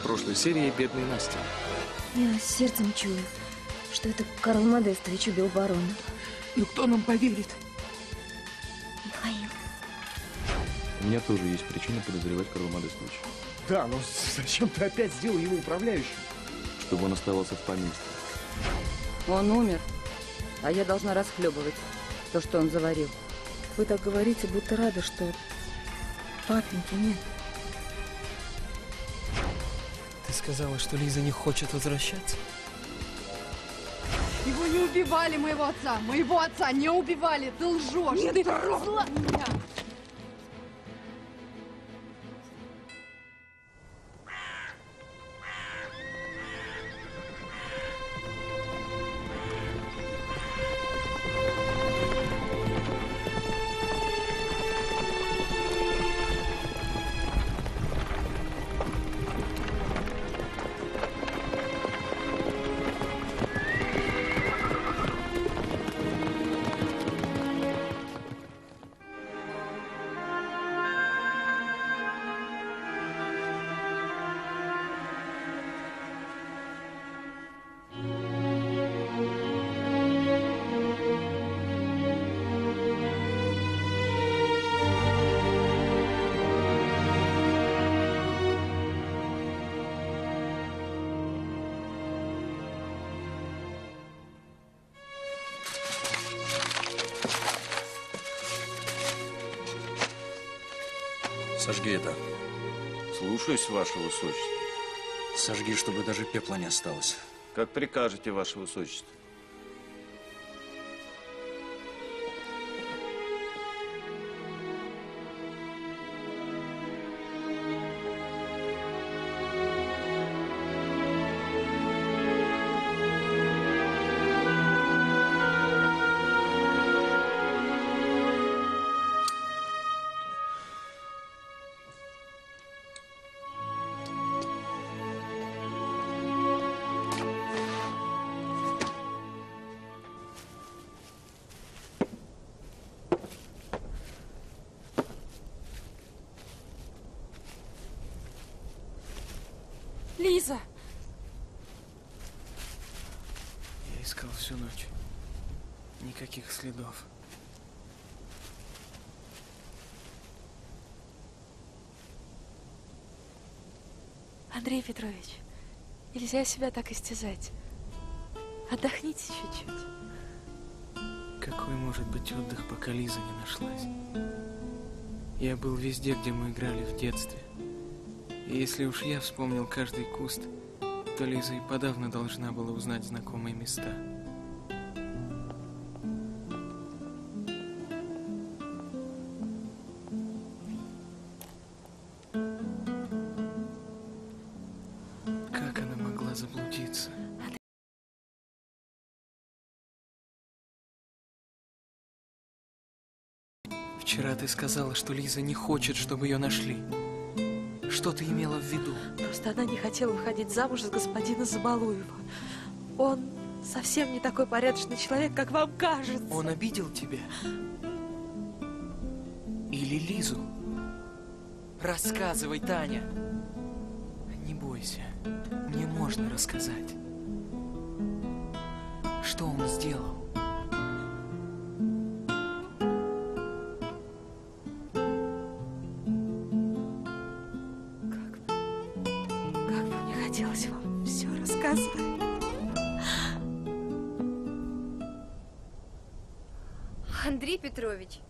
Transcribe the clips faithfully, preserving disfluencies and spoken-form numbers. в прошлой серии «Бедной Насти». Я сердцем чую, что это Карл Модестович убил барона. Ну кто нам поверит? Михаил. У меня тоже есть причина подозревать Карла Модестовича. Да, но зачем ты опять сделал его управляющим? Чтобы он оставался в поместье. Он умер, а я должна расхлебывать то, что он заварил. Вы так говорите, будто рады, что папеньки нет. Ты сказала, что Лиза не хочет возвращаться? Его не убивали, моего отца! Моего отца не убивали! Ты лжешь! Не ты зла меня! Сожги это. Слушаюсь, ваше высочество. Сожги, чтобы даже пепла не осталось. Как прикажете, ваше высочество. Следов. Андрей Петрович, нельзя себя так истязать. Отдохните чуть-чуть. Какой может быть отдых, пока Лиза не нашлась? Я был везде, где мы играли в детстве. И если уж я вспомнил каждый куст, то Лиза и подавно должна была узнать знакомые места. Сказала, что Лиза не хочет, чтобы ее нашли. Что ты имела в виду? Просто она не хотела выходить замуж за господина Забалуева. Он совсем не такой порядочный человек, как вам кажется. Он обидел тебя? Или Лизу? Рассказывай, Таня. Не бойся, мне можно рассказать. Что он сделал? Петрович.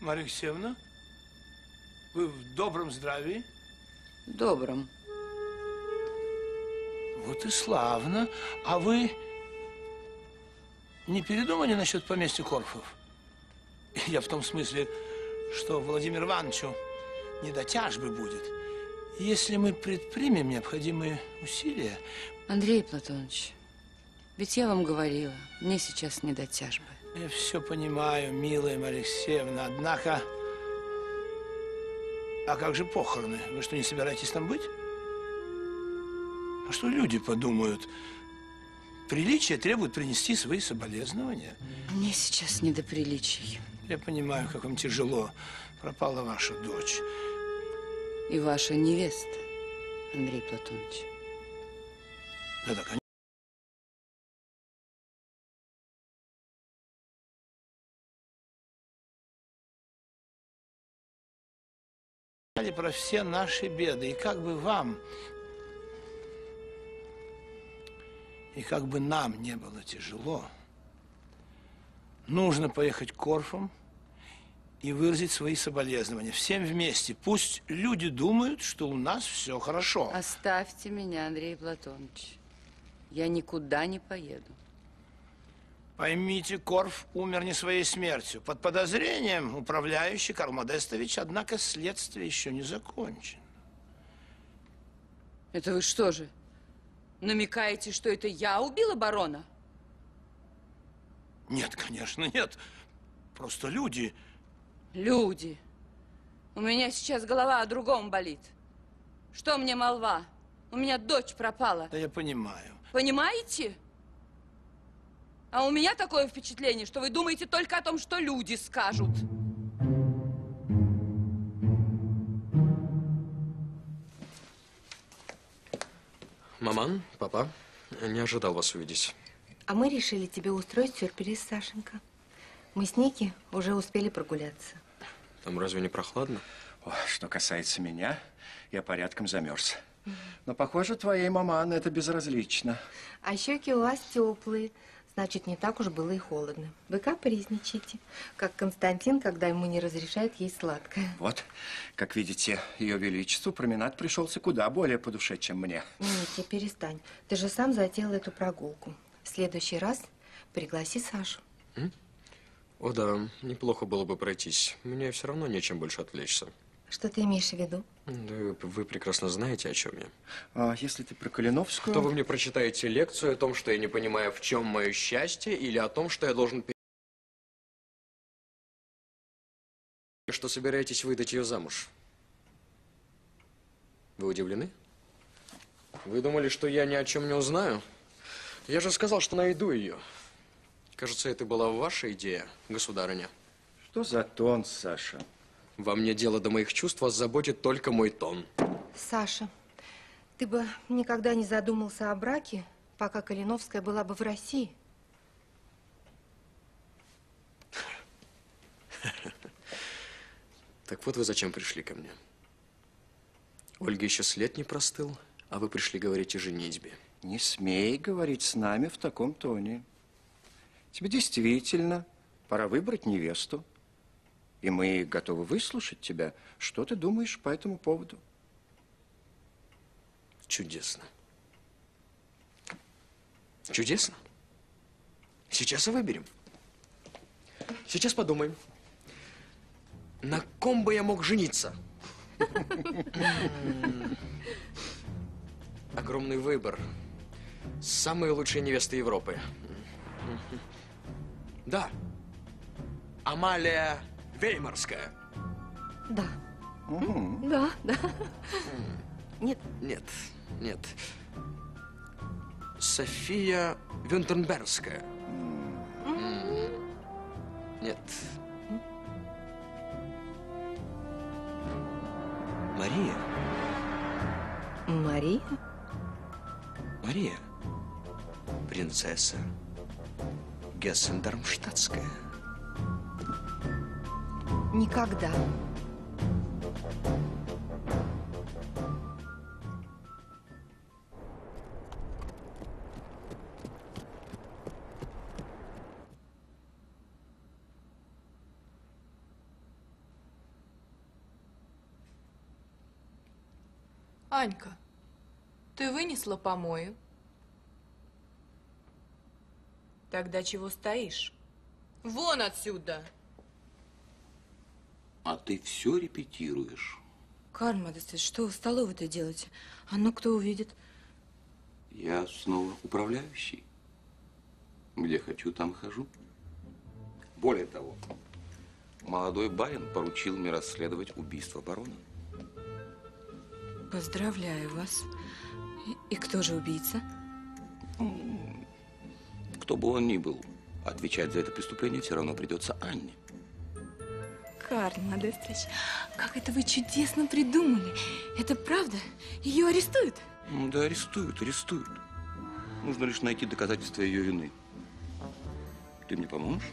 Марья Алексеевна, вы в добром здравии? В добром. Вот и славно. А вы не передумали насчет поместья Корфов? Я в том смысле, что Владимиру Ивановичу не до тяжбы будет, если мы предпримем необходимые усилия. Андрей Платонович, ведь я вам говорила, мне сейчас не до тяжбы. Я все понимаю, милая Марья Алексеевна, однако… А как же похороны? Вы что, не собираетесь там быть? А что люди подумают? Приличие требует принести свои соболезнования. Мне сейчас не до приличий. Я понимаю, как вам тяжело. Пропала ваша дочь. И ваша невеста, Андрей Платонович. Да-да, конечно. Про все наши беды. И как бы вам, и как бы нам не было тяжело, нужно поехать к Корфам и выразить свои соболезнования. Всем вместе. Пусть люди думают, что у нас все хорошо. Оставьте меня, Андрей Платонович. Я никуда не поеду. Поймите, Корф умер не своей смертью. Под подозрением управляющий Карл Модестович, однако следствие еще не закончено. Это вы что же, намекаете, что это я убила барона? Нет, конечно, нет. Просто люди. Люди. У меня сейчас голова о другом болит. Что мне молва? У меня дочь пропала. Да я понимаю. Понимаете? А у меня такое впечатление, что вы думаете только о том, что люди скажут. Маман, папа, не ожидал вас увидеть. А мы решили тебе устроить сюрприз, Сашенька. Мы с Ники уже успели прогуляться. Там разве не прохладно? О, что касается меня, я порядком замерз. Mm-hmm. Но, похоже, твоей маман это безразлично. А щеки у вас теплые. Значит, не так уж было и холодно. Вы капризничаете, как Константин, когда ему не разрешают есть сладкое. Вот, как видите, ее величеству променад пришелся куда более по душе, чем мне. Ники, перестань. Ты же сам затеял эту прогулку. В следующий раз пригласи Сашу. М? О да, неплохо было бы пройтись. Мне все равно нечем больше отвлечься. Что ты имеешь в виду? Да вы прекрасно знаете, о чем я. А если ты про Калиновскую… То вы мне прочитаете лекцию о том, что я не понимаю, в чем мое счастье, или о том, что я должен… Что собираетесь выдать ее замуж? Вы удивлены? Вы думали, что я ни о чем не узнаю? Я же сказал, что найду ее. Кажется, это была ваша идея, государыня. Что за тон, Саша? Во мне дело до моих чувств, вас заботит только мой тон. Саша, ты бы никогда не задумался о браке, пока Калиновская была бы в России. Так вот вы зачем пришли ко мне. Ольга еще след не простыл, а вы пришли говорить о женитьбе. Не смей говорить с нами в таком тоне. Тебе действительно пора выбрать невесту. И мы готовы выслушать тебя. Что ты думаешь по этому поводу? Чудесно. Чудесно? Сейчас и выберем. Сейчас подумаем. На ком бы я мог жениться? Огромный выбор. Самые лучшие невесты Европы. Да. Амалия Веймарская. Да. Угу. Да, да. Нет. Нет, нет. София Вюртембергская. Нет. Мария. Мария? Мария. Принцесса Гессен-Дармштадтская. Никогда. Анька, ты вынесла помою? Тогда чего стоишь? Вон отсюда! А ты все репетируешь. Карл Модестович, что вы в столовой-то делаете? А ну кто увидит? Я снова управляющий. Где хочу, там хожу. Более того, молодой барин поручил мне расследовать убийство барона. Поздравляю вас. И, и кто же убийца? Кто бы он ни был, отвечать за это преступление все равно придется Анне. Карл Модестович, как это вы чудесно придумали. Это правда? Ее арестуют? Да, арестуют, арестуют. Нужно лишь найти доказательства ее вины. Ты мне поможешь?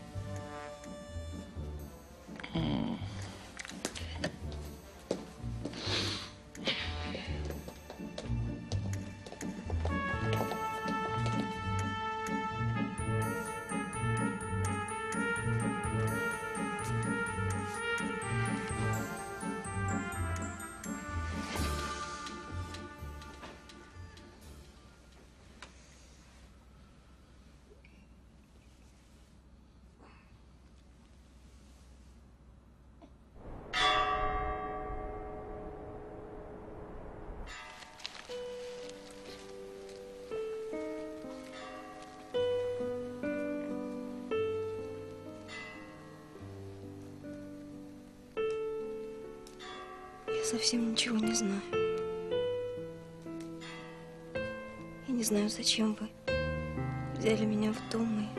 Совсем ничего не знаю. Я не знаю, зачем вы взяли меня в дом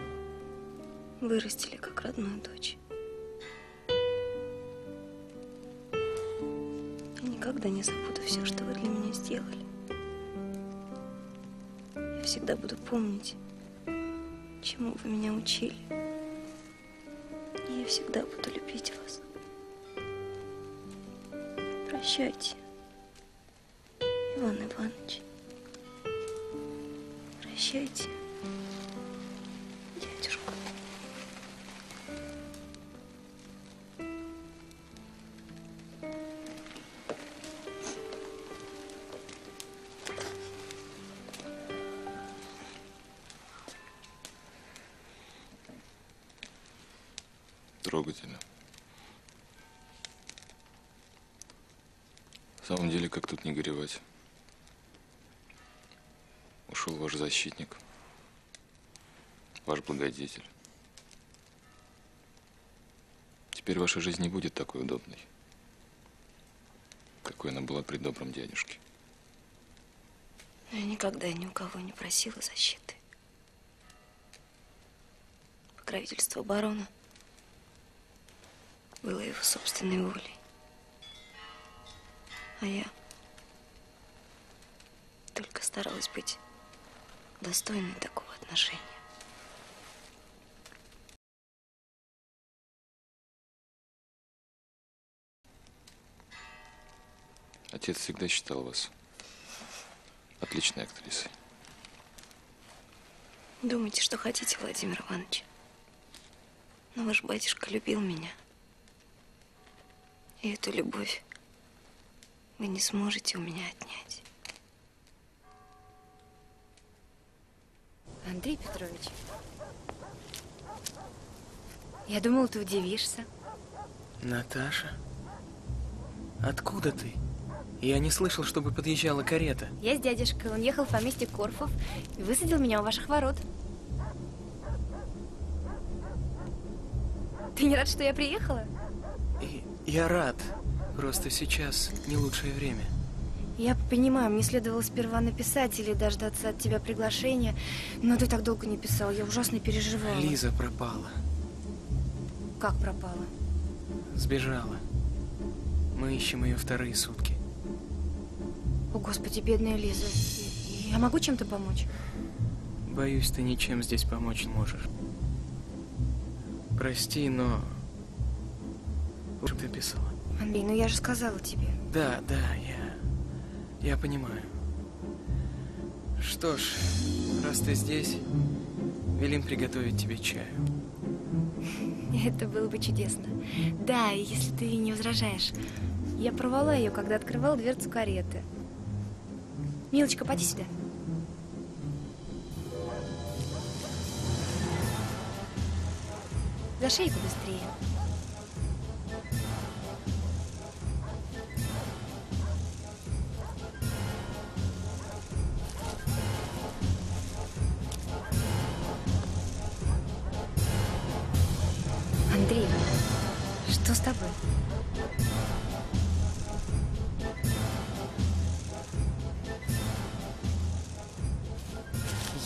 и вырастили как родную дочь. Я никогда не забуду все, что вы для меня сделали. Я всегда буду помнить, чему вы меня учили. И я всегда буду любить вас. Прощайте, Иван Иванович. Прощайте, дядюшка. Трогательно. На самом деле, как тут не горевать? Ушел ваш защитник, ваш благодетель. Теперь ваша жизнь не будет такой удобной, какой она была при добром дядюшке. Но я никогда ни у кого не просила защиты. Покровительство барона было его собственной волей. А я только старалась быть достойной такого отношения. Отец всегда считал вас отличной актрисой. Думайте, что хотите, Владимир Иванович. Но ваш батюшка любил меня. И эту любовь вы не сможете у меня отнять. Андрей Петрович, я думала, ты удивишься. Наташа, откуда ты? Я не слышал, чтобы подъезжала карета. Я с дядюшкой. Он ехал в поместье Корфов и высадил меня у ваших ворот. Ты не рад, что я приехала? И я рад. Просто сейчас не лучшее время. Я понимаю, мне следовало сперва написать или дождаться от тебя приглашения, но ты так долго не писал, я ужасно переживала. Лиза пропала. Как пропала? Сбежала. Мы ищем ее вторые сутки. О, Господи, бедная Лиза. Я могу чем-то помочь? Боюсь, ты ничем здесь помочь не можешь. Прости, но... Лучше бы ты писала. Андрей, ну я же сказала тебе. Да, да, я... я понимаю. Что ж, раз ты здесь, велим приготовить тебе чаю. Это было бы чудесно. Да, если ты не возражаешь. Я порвала ее, когда открывала дверцу кареты. Милочка, поди сюда. За шею побыстрее. Андрей, что с тобой?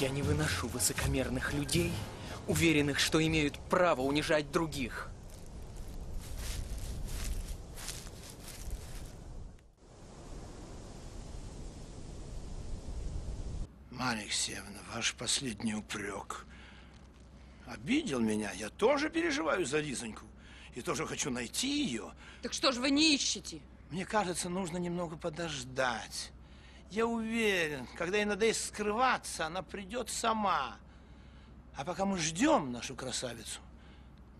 Я не выношу высокомерных людей, уверенных, что имеют право унижать других. Марья Алексеевна, ваш последний упрек обидел меня. Я тоже переживаю за Лизоньку и тоже хочу найти ее. Так что же вы не ищете? Мне кажется, нужно немного подождать. Я уверен, когда ей надоест скрываться, она придет сама. А пока мы ждем нашу красавицу,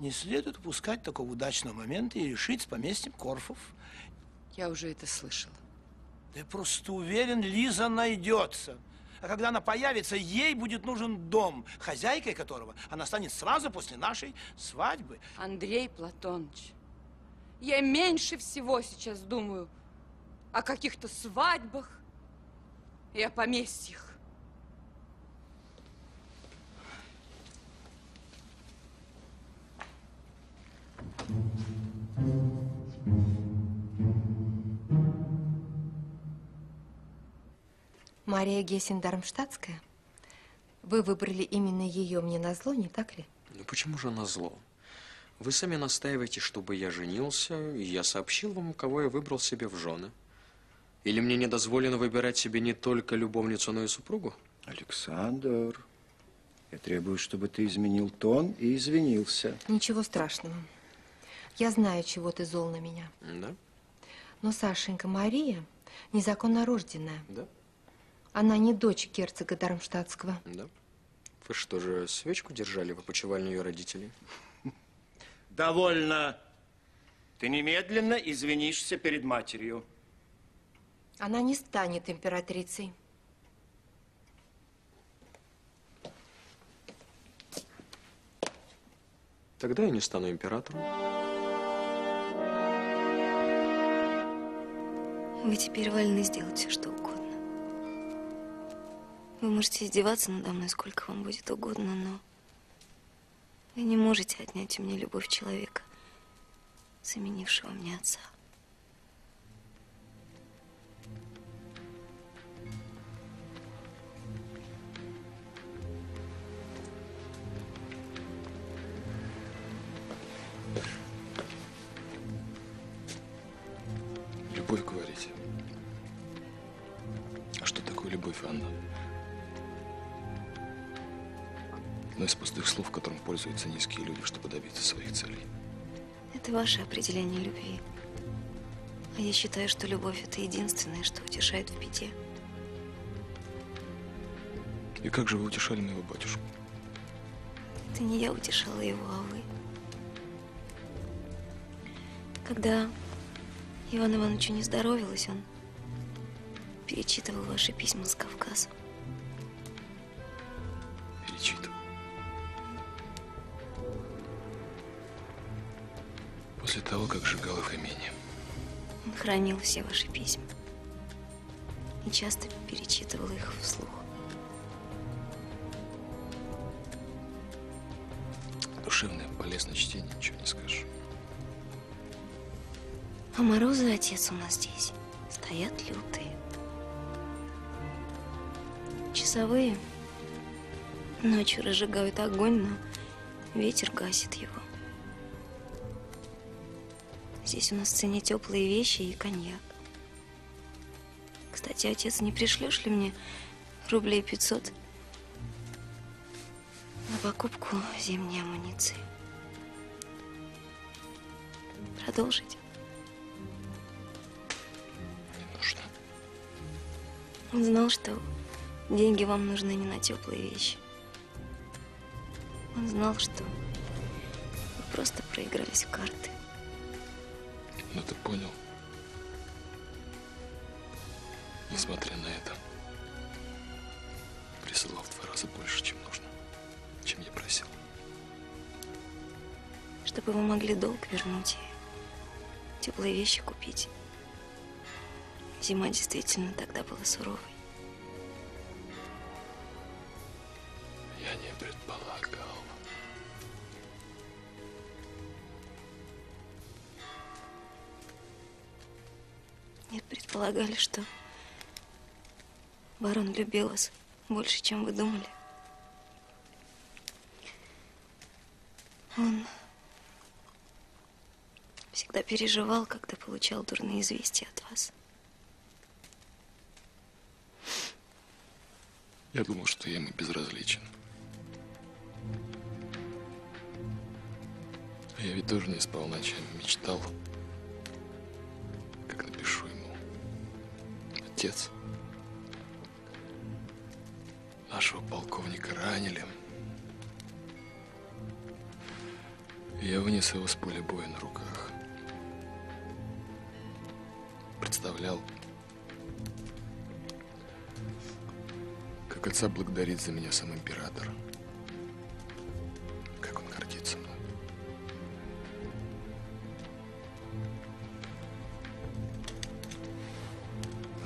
не следует упускать такого удачного момента и решить с поместьем Корфов. Я уже это слышала. Да я просто уверен, Лиза найдется. А когда она появится, ей будет нужен дом, хозяйкой которого она станет сразу после нашей свадьбы. Андрей Платонович, я меньше всего сейчас думаю о каких-то свадьбах и о поместьях. Мария Гессен-Дармштадтская? Вы выбрали именно ее мне назло, не так ли? Ну почему же назло? Вы сами настаиваете, чтобы я женился, и я сообщил вам, кого я выбрал себе в жены. Или мне не дозволено выбирать себе не только любовницу, но и супругу? Александр, я требую, чтобы ты изменил тон и извинился. Ничего страшного. Я знаю, чего ты зол на меня. Да? Но, Сашенька, Мария незаконно рожденная. Да? Она не дочь герцога Дармштадтского. Да? Вы что же, свечку держали в опочивальне ее родителей? Довольно. Ты немедленно извинишься перед матерью. Она не станет императрицей. Тогда я не стану императором. Вы теперь вольны сделать все, что угодно. Вы можете издеваться надо мной, сколько вам будет угодно, но вы не можете отнять у меня любовь человека, заменившего мне отца. Любовь, говорите. А что такое любовь, Анна? Одно из пустых слов, которым пользуются низкие люди, чтобы добиться своих целей. Это ваше определение любви. А я считаю, что любовь – это единственное, что утешает в беде. И как же вы утешали моего батюшку? Это не я утешала его, а вы. Когда Ивану Ивановичу не здоровилось, он перечитывал ваши письма с Кавказа. Перечитывал? После того, как сжигал их имение. Он хранил все ваши письма и часто перечитывал их вслух. Душевное, полезное чтение, ничего не скажешь. А морозы, отец, у нас здесь стоят лютые. Часовые ночью разжигают огонь, но ветер гасит его. Здесь у нас в цене теплые вещи и коньяк. Кстати, отец, не пришлешь ли мне рублей пятьсот на покупку зимней амуниции? Продолжить? Он знал, что деньги вам нужны не на теплые вещи. Он знал, что вы просто проигрались в карты. Ну ты понял? Несмотря на это, присылал в два раза больше, чем нужно, чем я просил. Чтобы вы могли долг вернуть и теплые вещи купить. Зима действительно тогда была суровой. Я не предполагал. Нет, предполагали, что барон любил вас больше, чем вы думали. Он всегда переживал, когда получал дурные известия от вас. Я думал, что я ему безразличен. А я ведь тоже не спал ночами, мечтал, как напишу ему: отец, нашего полковника ранили. Я вынес его с поля боя на руках. Представлял, как отца благодарит за меня сам император. Как он гордится мной.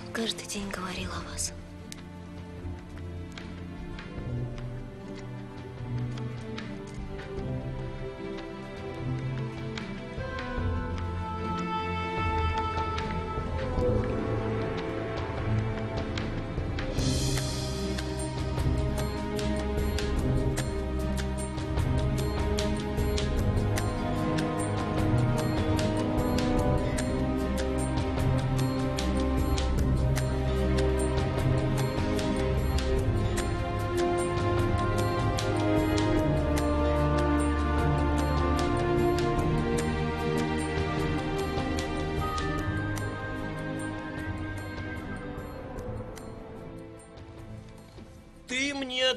Он каждый день говорил о вас.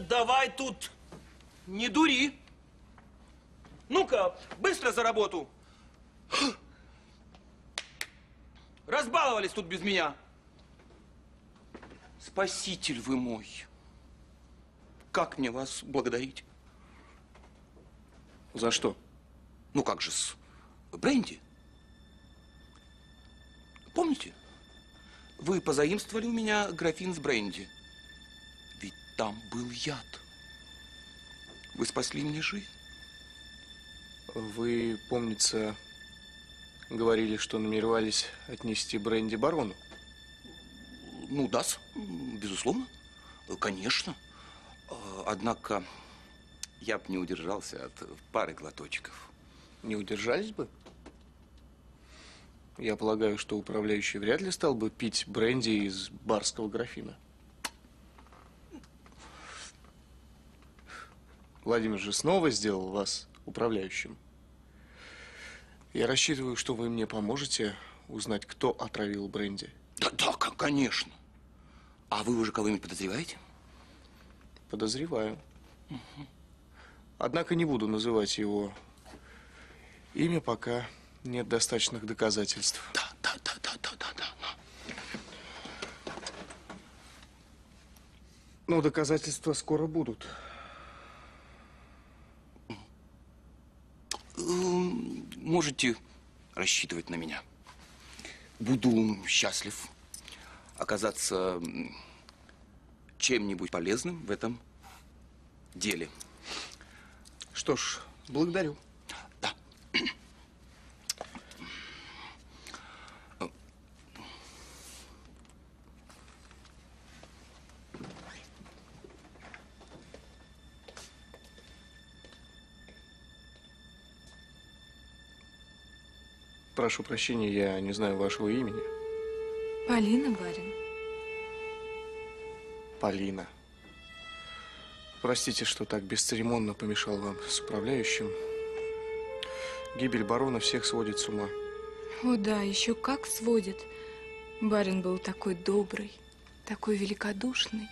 Давай тут не дури. Ну-ка, быстро за работу. Разбаловались тут без меня. Спаситель вы мой. Как мне вас благодарить? За что? Ну как же, с бренди. Помните? Вы позаимствовали у меня графин с бренди. Там был яд. Вы спасли мне жизнь. Вы, помнится, говорили, что намеревались отнести бренди барону? Ну, да, безусловно. Конечно. Однако я бы не удержался от пары глоточков. Не удержались бы? Я полагаю, что управляющий вряд ли стал бы пить бренди из барского графина. Владимир же снова сделал вас управляющим. Я рассчитываю, что вы мне поможете узнать, кто отравил бренди. Да, да, конечно. А вы уже кого-нибудь подозреваете? Подозреваю. Угу. Однако не буду называть его имя, пока нет достаточных доказательств. Да, да, да, да, да, да, да. Но доказательства скоро будут. Можете рассчитывать на меня. Буду счастлив оказаться чем-нибудь полезным в этом деле. Что ж, благодарю. Да. Прошу прощения, я не знаю вашего имени. Полина, барин. Полина. Простите, что так бесцеремонно помешал вам с управляющим. Гибель барона всех сводит с ума. О да, еще как сводит. Барин был такой добрый, такой великодушный.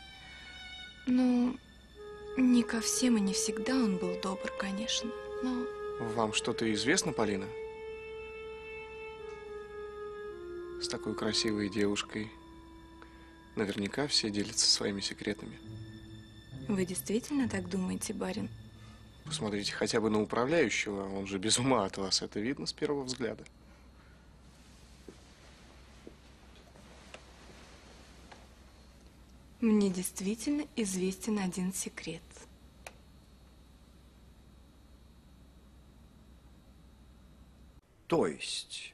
Но не ко всем и не всегда он был добр, конечно, но… Вам что-то известно, Полина? С такой красивой девушкой наверняка все делятся своими секретами. Вы действительно так думаете, барин? Посмотрите хотя бы на управляющего, он же без ума от вас, это видно с первого взгляда. Мне действительно известен один секрет. То есть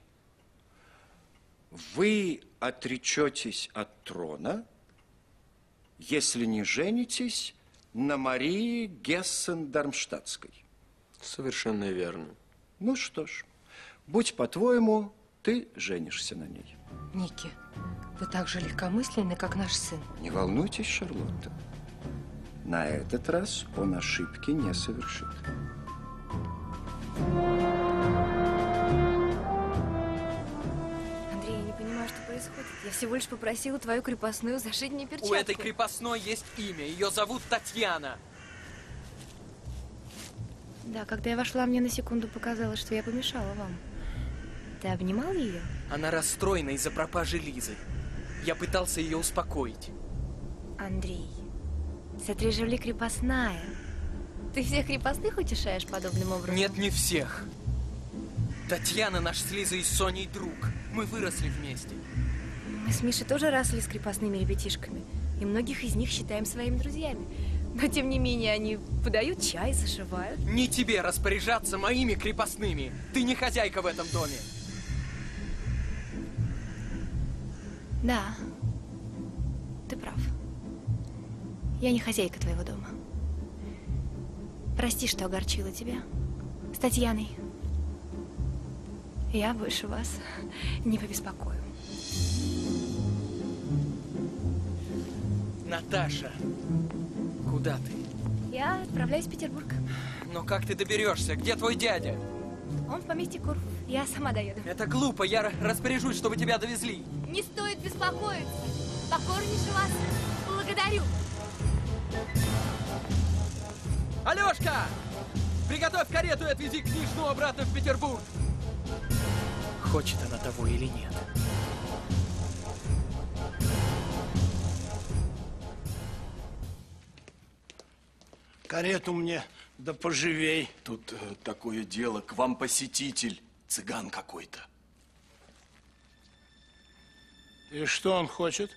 вы отречетесь от трона, если не женитесь на Марии Гессен-Дармштадтской? Совершенно верно. Ну что ж, будь по-твоему, ты женишься на ней. Ники, вы так же легкомысленны, как наш сын. Не волнуйтесь, Шарлотта. На этот раз он ошибки не совершит. Я всего лишь попросила твою крепостную зашить мне перчатку. У этой крепостной есть имя. Ее зовут Татьяна. Да, когда я вошла, мне на секунду показалось, что я помешала вам. Ты обнимал ее? Она расстроена из-за пропажи Лизы. Я пытался ее успокоить. Андрей, сотри жули крепостная. Ты всех крепостных утешаешь подобным образом? Нет, не всех. Татьяна наш с Лизой и Соней друг. Мы выросли вместе. Мы с Мишей тоже росли с крепостными ребятишками, и многих из них считаем своими друзьями. Но, тем не менее, они подают чай, зашивают. Не тебе распоряжаться моими крепостными! Ты не хозяйка в этом доме! Да, ты прав. Я не хозяйка твоего дома. Прости, что огорчила тебя. С Татьяной я больше вас не побеспокою. Наташа, куда ты? Я отправляюсь в Петербург. Но как ты доберешься? Где твой дядя? Он в поместье Курф. Я сама доеду. Это глупо. Я распоряжусь, чтобы тебя довезли. Не стоит беспокоиться. Покорнейше вас благодарю. Алешка, приготовь карету и отвези книжную обратно в Петербург. Хочет она того или нет? Карету мне, да поживей. Тут э, такое дело, к вам посетитель, цыган какой-то. И что он хочет?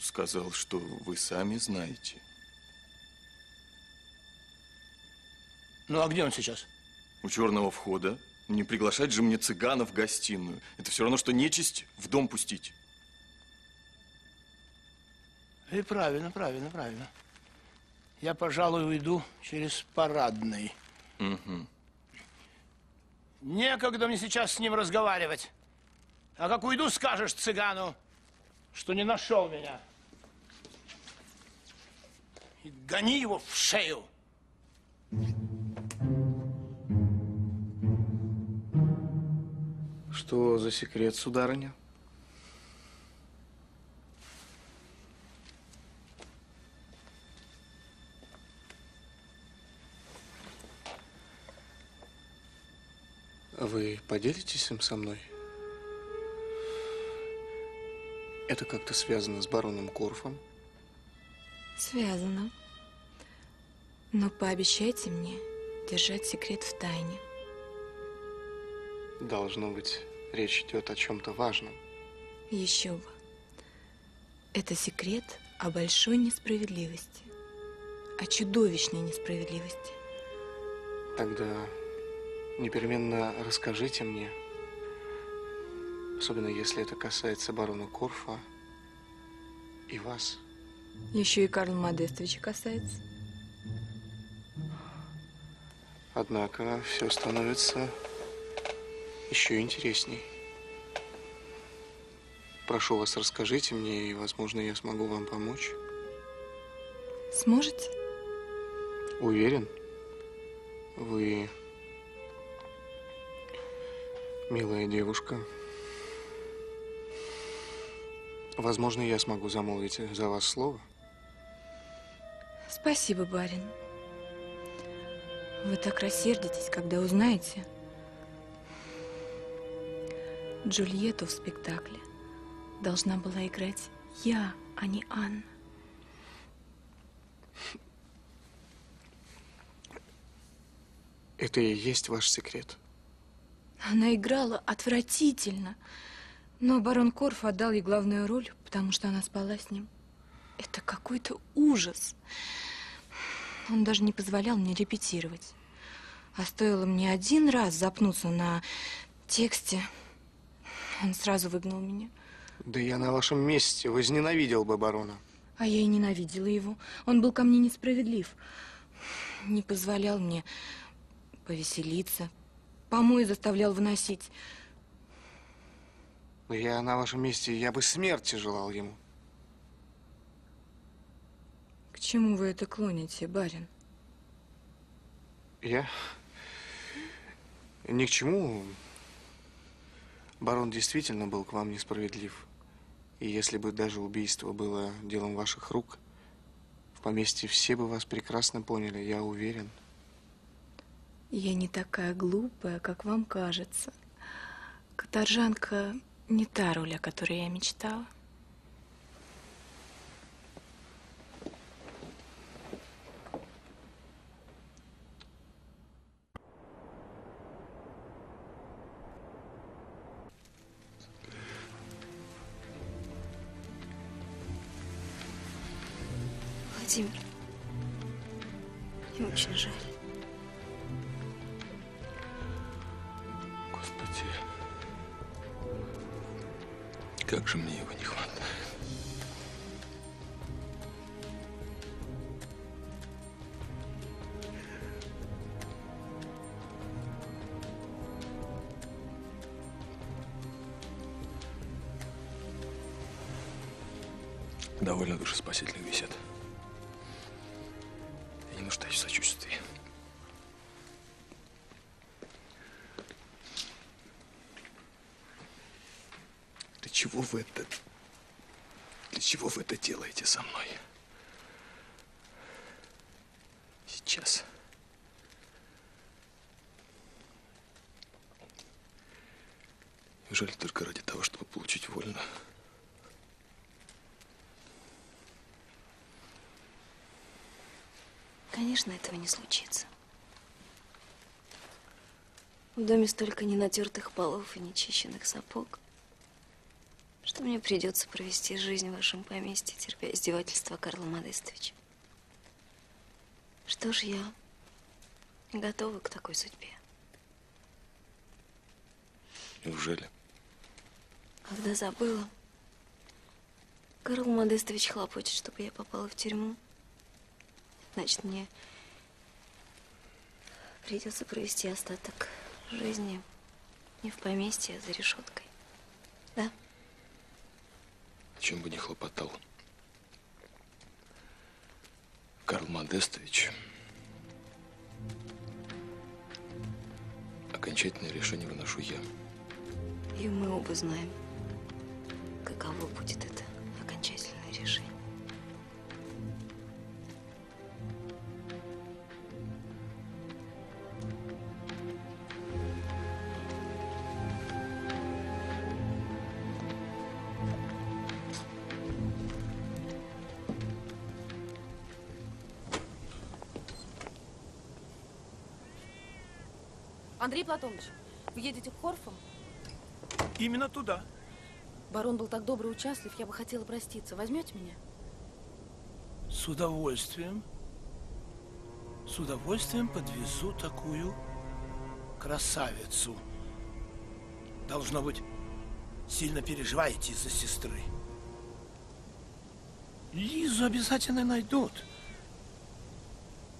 Сказал, что вы сами знаете. Ну, а где он сейчас? У черного входа. Не приглашать же мне цыгана в гостиную. Это все равно, что нечисть в дом пустить. И правильно, правильно, правильно. Я, пожалуй, уйду через парадный. Угу. Некогда мне сейчас с ним разговаривать. А как уйду, скажешь цыгану, что не нашел меня. И гони его в шею. Что за секрет, сударыня? Вы поделитесь им со мной? Это как-то связано с бароном Корфом? Связано. Но пообещайте мне держать секрет в тайне. Должно быть, речь идет о чем-то важном. Еще бы. Это секрет о большой несправедливости. О чудовищной несправедливости. Тогда... непременно расскажите мне, особенно если это касается барона Корфа и вас. Еще и Карла Модестовича касается. Однако все становится еще интересней. Прошу вас, расскажите мне, и, возможно, я смогу вам помочь. Сможете? Уверен. Вы... милая девушка, возможно, я смогу замолвить за вас слово. Спасибо, барин. Вы так рассердитесь, когда узнаете Джульетту в спектакле. Должна была играть я, а не Анна. Это и есть ваш секрет. Она играла отвратительно. Но барон Корф отдал ей главную роль, потому что она спала с ним. Это какой-то ужас. Он даже не позволял мне репетировать. А стоило мне один раз запнуться на тексте, он сразу выгнал меня. Да я на вашем месте возненавидел бы барона. А я и ненавидела его. Он был ко мне несправедлив. Не позволял мне повеселиться. Помой заставлял выносить. Но я на вашем месте, я бы смерти желал ему. К чему вы это клоните, барин? Я? Ни к чему. Барон действительно был к вам несправедлив. И если бы даже убийство было делом ваших рук, в поместье все бы вас прекрасно поняли, я уверен. Я не такая глупая, как вам кажется. Каторжанка не та роль, о которой я мечтала. Владимир, мне очень жаль. Господи, как же мне его не хватает. Довольно душеспасительных бесед. Нуждаюсь в сочувствии. Для чего вы это... Для чего вы это делаете со мной? Сейчас. Неужели только ради того, чтобы получить вольно? Конечно, этого не случится. В доме столько ненатертых полов и нечищенных сапог, что мне придется провести жизнь в вашем поместье, терпя издевательства Карла Модестовича. Что ж, я готова к такой судьбе. Неужели? Когда забыла, Карл Модестович хлопочет, чтобы я попала в тюрьму. Значит, мне придется провести остаток жизни не в поместье, а за решеткой. Да? Чем бы ни хлопотал Карл Модестович, окончательное решение выношу я. И мы оба знаем, каково будет это окончательное решение. Андрей Платонович, вы едете к Корфам? Именно туда. Барон был так добр и участлив, я бы хотела проститься. Возьмете меня? С удовольствием. С удовольствием подвезу такую красавицу. Должно быть, сильно переживаете из-за сестры. Лизу обязательно найдут.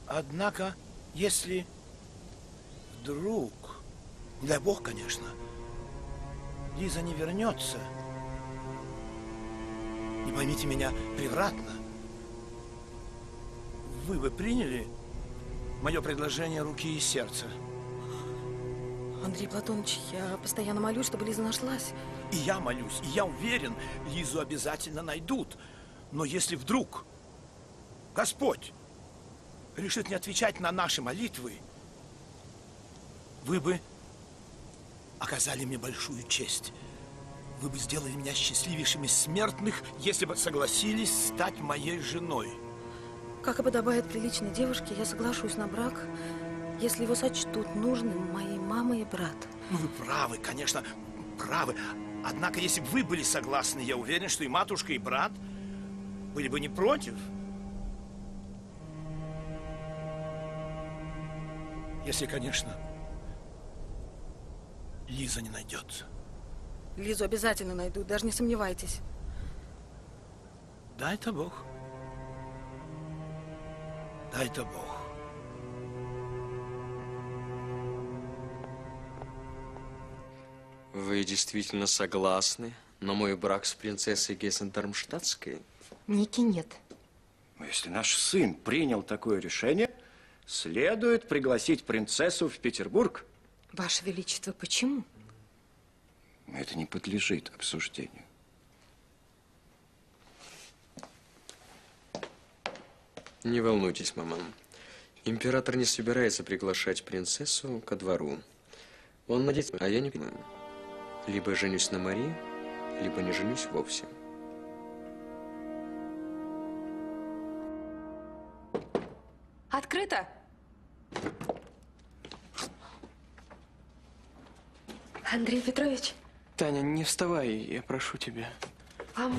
Однако, если... Друг, не дай бог, конечно, Лиза не вернется. Не поймите меня превратно. Вы бы приняли мое предложение руки и сердца. Андрей Платонович, я постоянно молюсь, чтобы Лиза нашлась. И я молюсь, и я уверен, Лизу обязательно найдут. Но если вдруг Господь решит не отвечать на наши молитвы, вы бы оказали мне большую честь. Вы бы сделали меня счастливейшим из смертных, если бы согласились стать моей женой. Как и подобает приличной девушке, я соглашусь на брак, если его сочтут нужным моей мамой и брату. Ну, вы правы, конечно, правы. Однако, если бы вы были согласны, я уверен, что и матушка, и брат были бы не против. Если, конечно, Лиза не найдется. Лизу обязательно найдут, даже не сомневайтесь. Дай-то Бог. Дай-то Бог. Вы действительно согласны на мой брак с принцессой Гессен-Дармштадтской? Ники, нет. Но если наш сын принял такое решение, следует пригласить принцессу в Петербург. Ваше Величество, почему? Это не подлежит обсуждению. Не волнуйтесь, мама. Император не собирается приглашать принцессу ко двору. Он надеется, а я не понимаю. Либо женюсь на Марии, либо не женюсь вовсе. Открыто? Андрей Петрович. Таня, не вставай, я прошу тебя. Вам,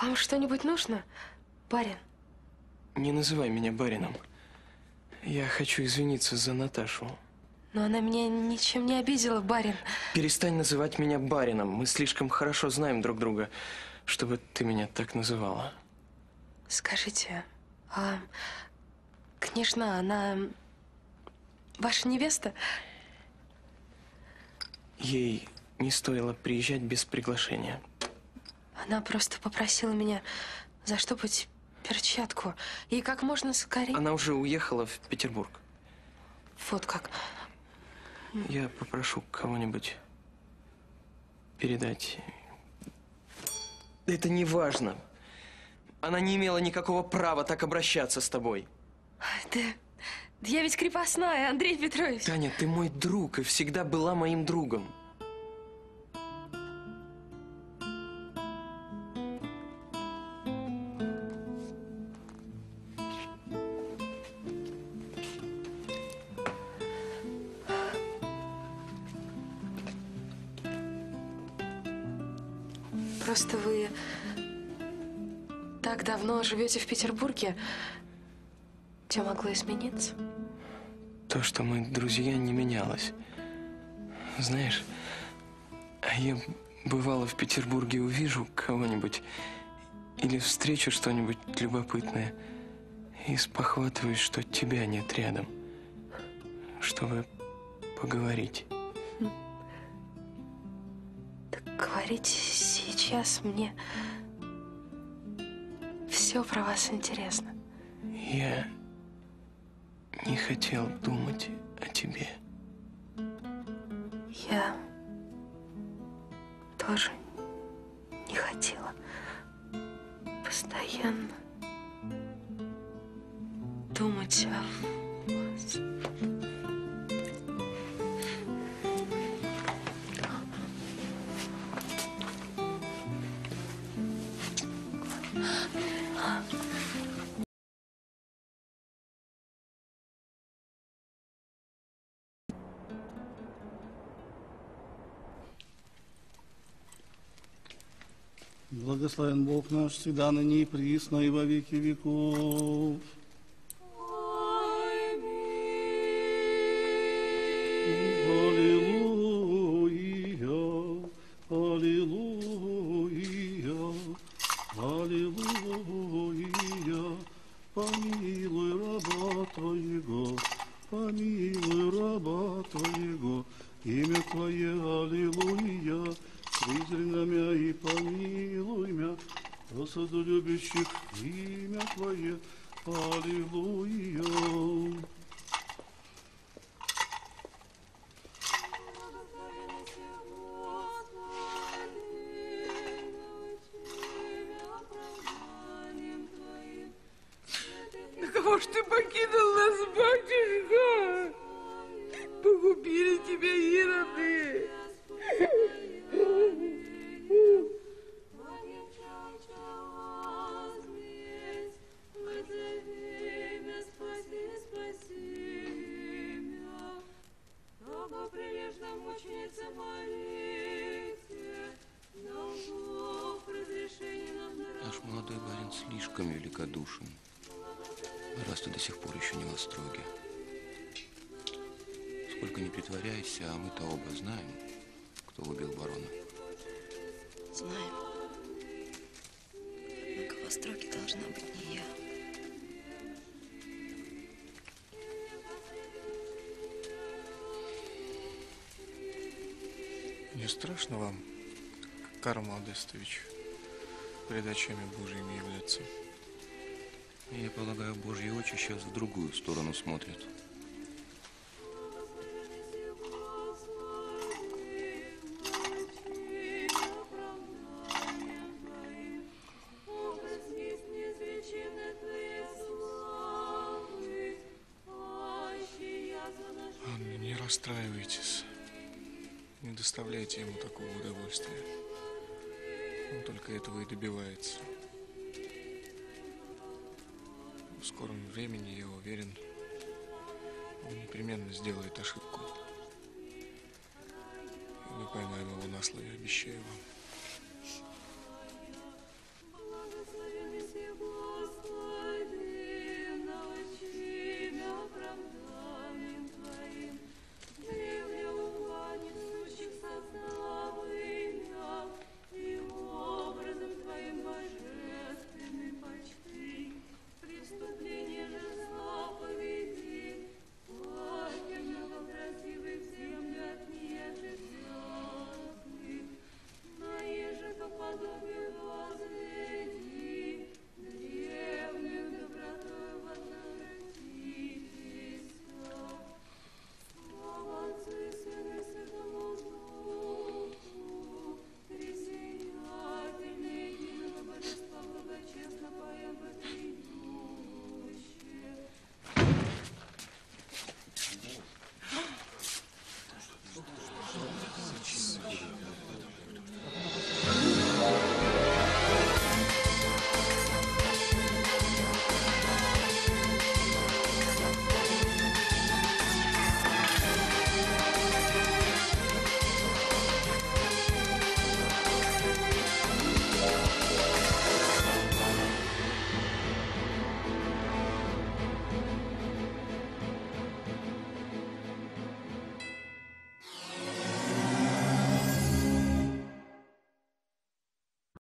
вам что-нибудь нужно, барин? Не называй меня барином. Я хочу извиниться за Наташу. Но она меня ничем не обидела, барин. Перестань называть меня барином. Мы слишком хорошо знаем друг друга, чтобы ты меня так называла. Скажите, а княжна, она ваша невеста? Ей не стоило приезжать без приглашения. Она просто попросила меня заштопать перчатку. И как можно скорее... Она уже уехала в Петербург. Вот как... Я попрошу кого-нибудь передать. Это не важно. Она не имела никакого права так обращаться с тобой. Да, да я ведь крепостная, Андрей Петрович. Таня, ты мой друг и всегда была моим другом. Просто вы так давно живете в Петербурге, что могло измениться? То, что мы друзья, не менялось. Знаешь, а я бывало в Петербурге увижу кого-нибудь или встречу что-нибудь любопытное и спохватываюсь, что тебя нет рядом, чтобы поговорить. Говорить сейчас мне все про вас интересно. Я не хотел думать о тебе. Я тоже не хотела. Постоянно думать о вас. Благословен Бог наш, всегда, ныне и присно, и во веки веков. Аллилуйя, аллилуйя, аллилуйя, помилуй раба Твоего, помилуй раба Твоего, имя Твое, аллилуйя. Призри мя и помилуй мя, Господу любящих имя Твое, аллилуйя. Да кого ж ты покинул нас, батюшка? Погубили тебя ироды. Спаси, спаси. Наш молодой барин слишком великодушен, раз ты до сих пор еще не в остроге. Сколько ни притворяйся, а мы-то оба знаем, кто убил барона. Знаем. Только в остроге должна быть не я. Не страшно вам, Карл Модестович, пред очами Божьими являться? Я полагаю, Божьи очи сейчас в другую сторону смотрят. Анна, не расстраивайтесь. Не доставляйте ему такого удовольствия. Он только этого и добивается. В скором времени, я уверен, он непременно сделает ошибку. Мы поймаем его на слове, обещаю вам.